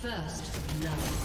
First love.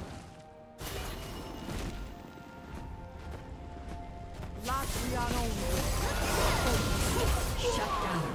Latriano. Shut down.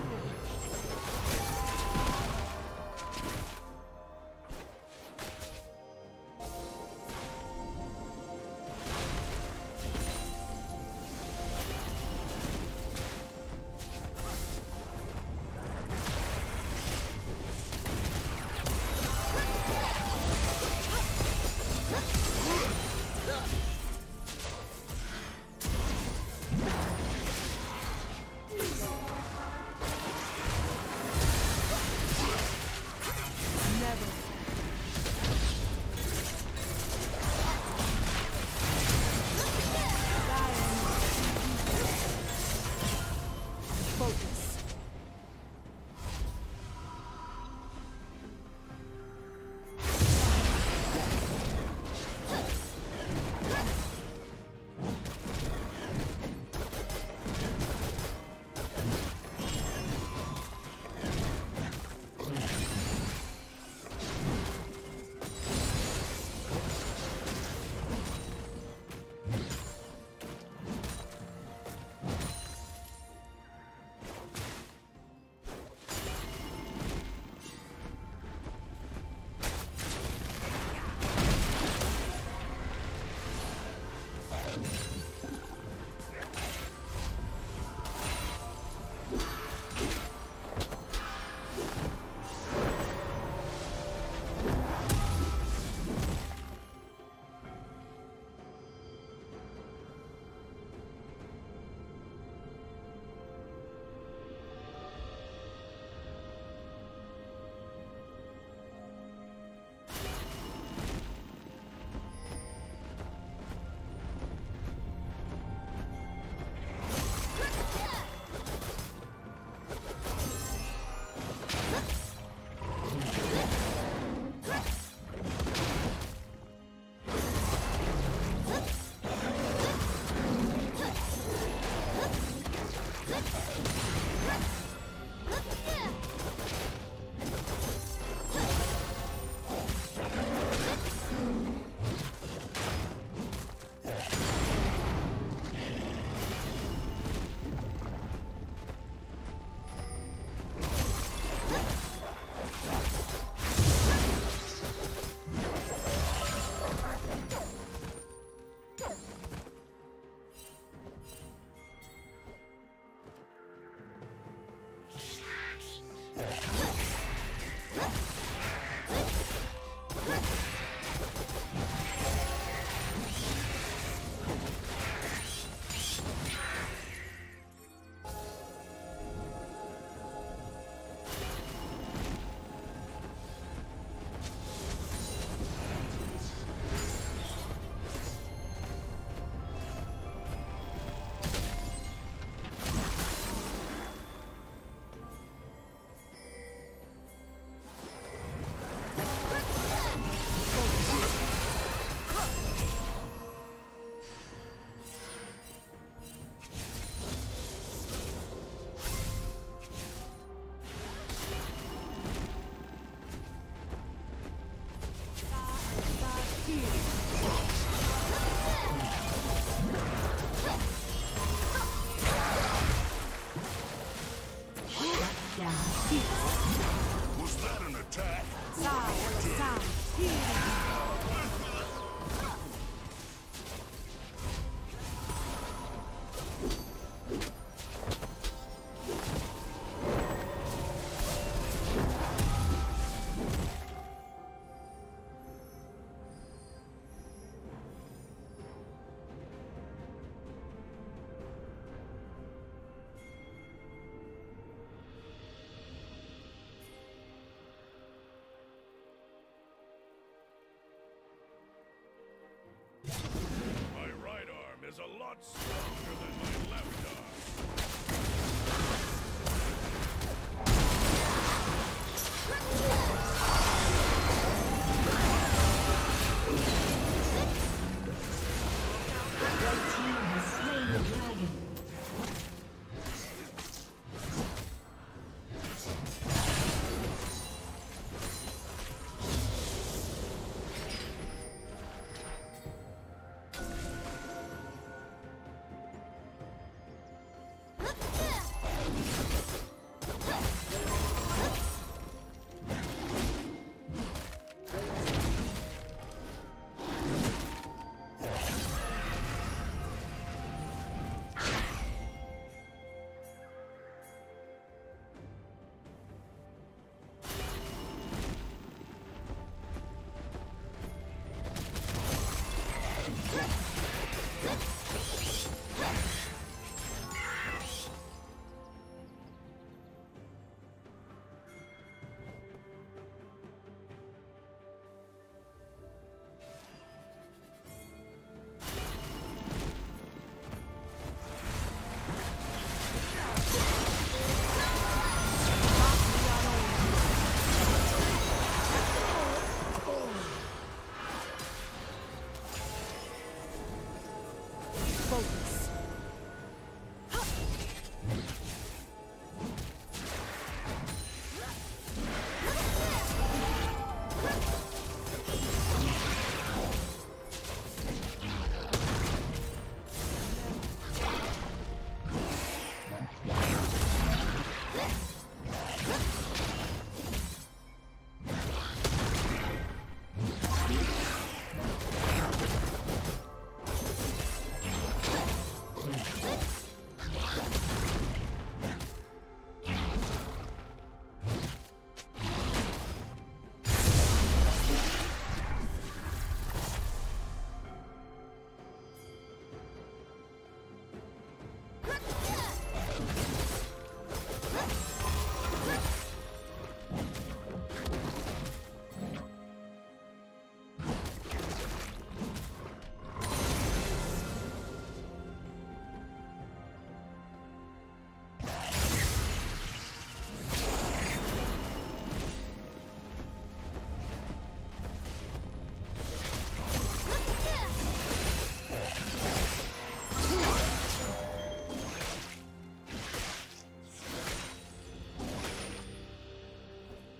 Is a lot stronger than my left arm.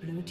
Blue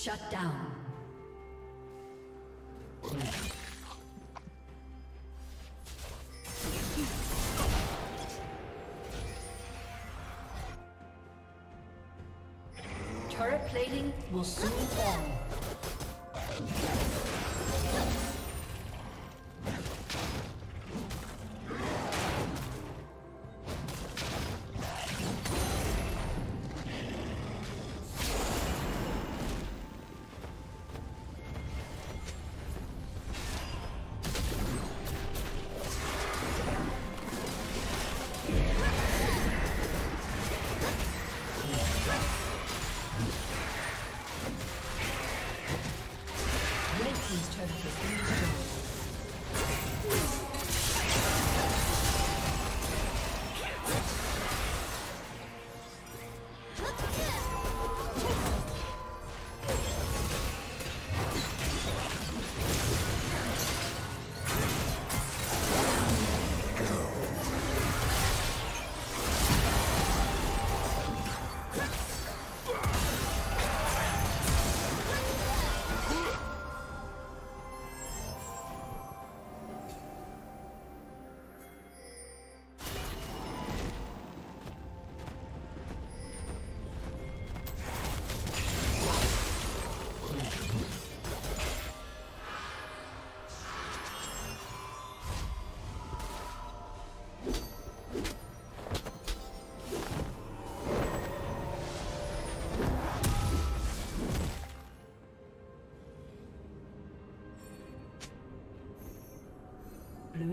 Shut down. Turret plating will soon fall. Blue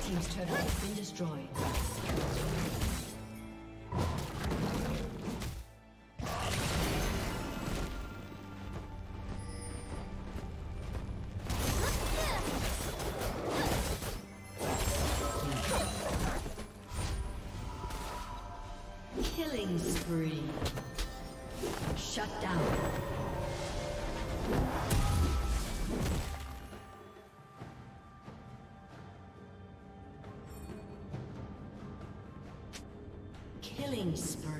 Team's turret has been destroyed. Killing spree. Shut down. Killing spree.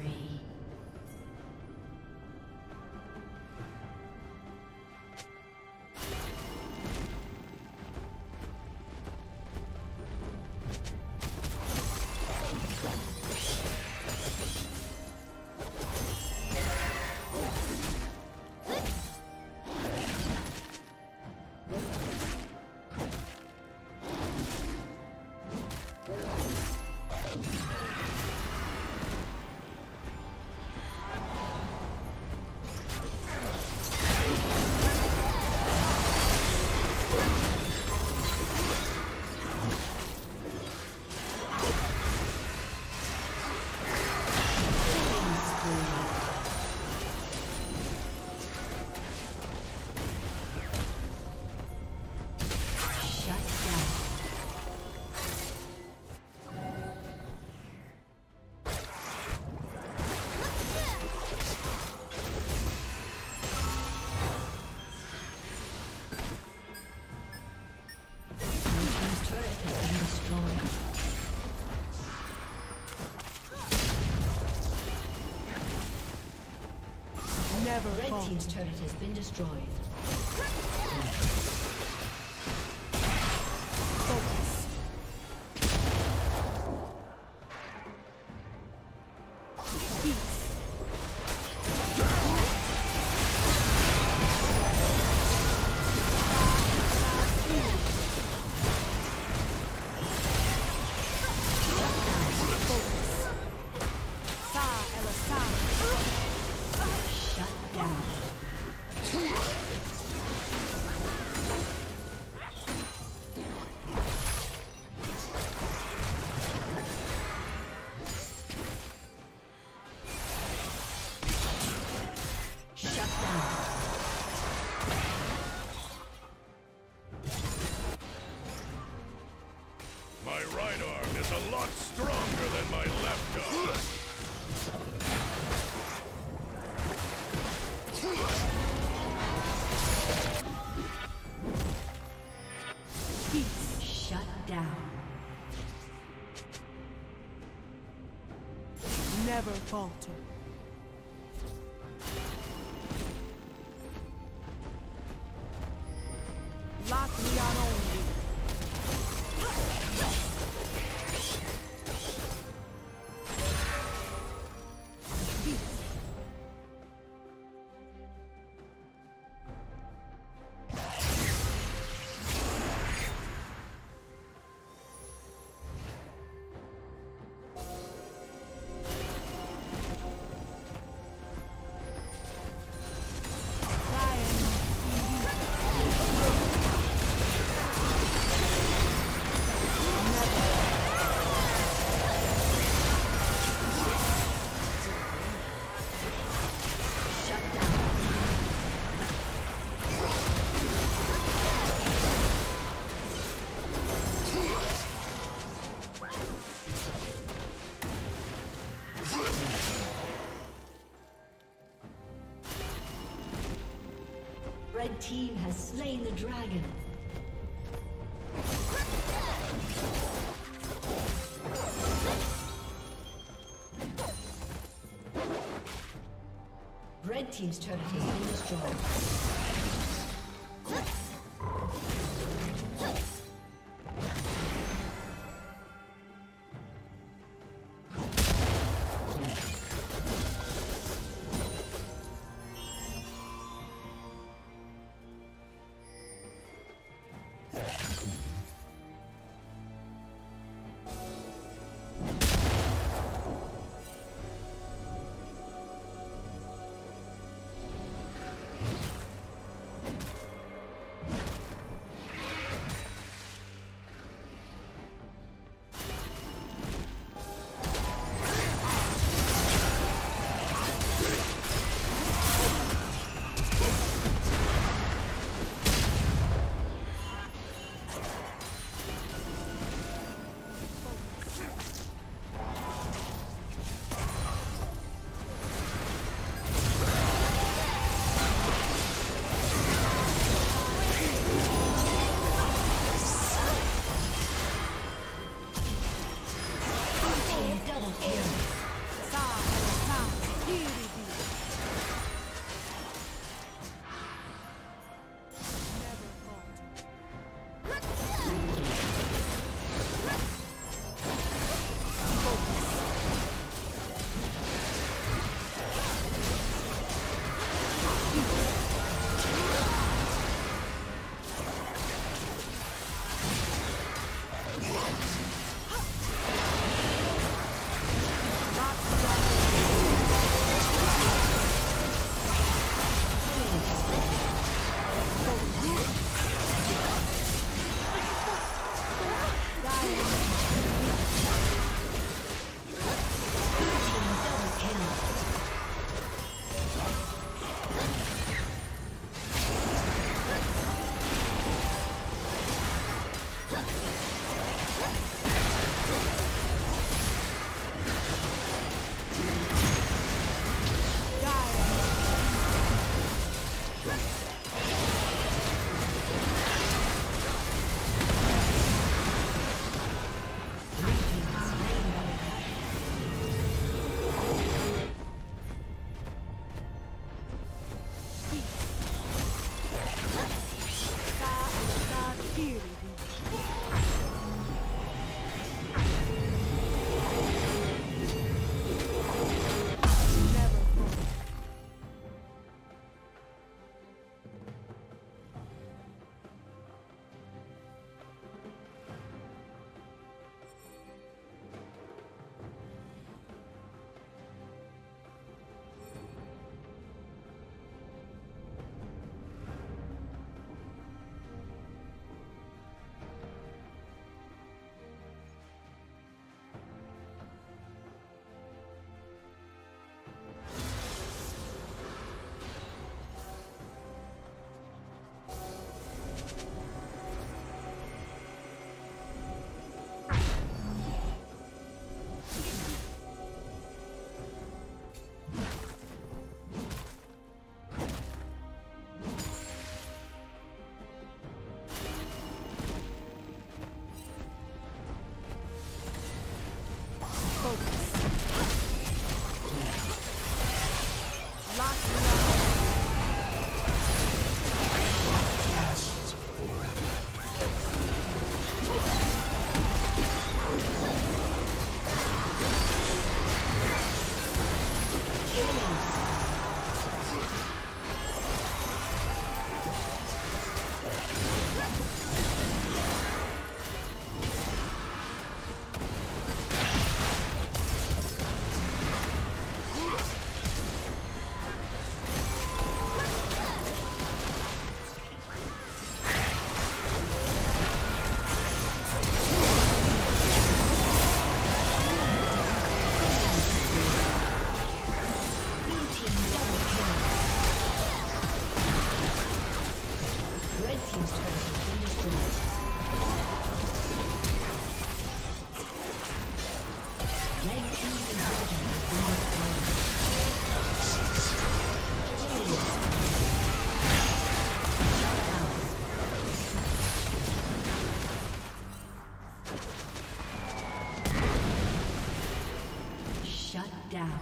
team's turret has been destroyed. Never falter. Lock me on only. Red team has slain the dragon. Red team's turret has been destroyed. down.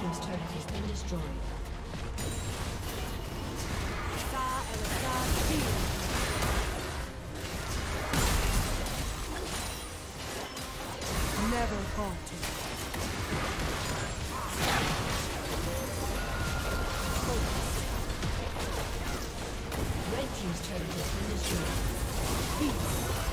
Turret has been destroyed. Star and Star Shield. Never faltered. Red Team's turret has been destroyed. Peace.